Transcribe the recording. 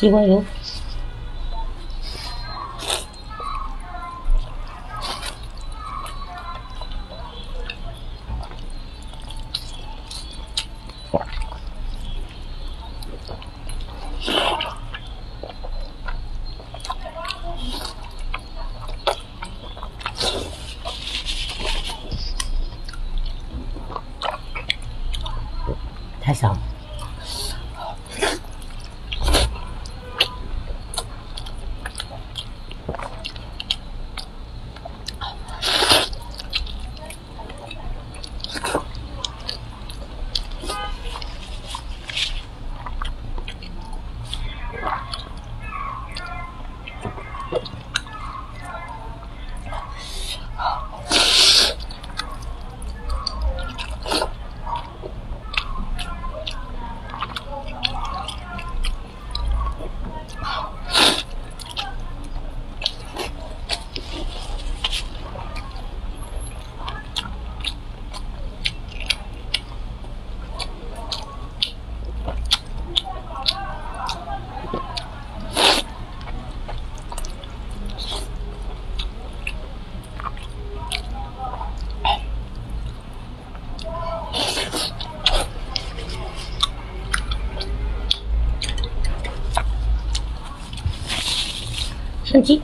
鸡冠油。 太香了，生鸡。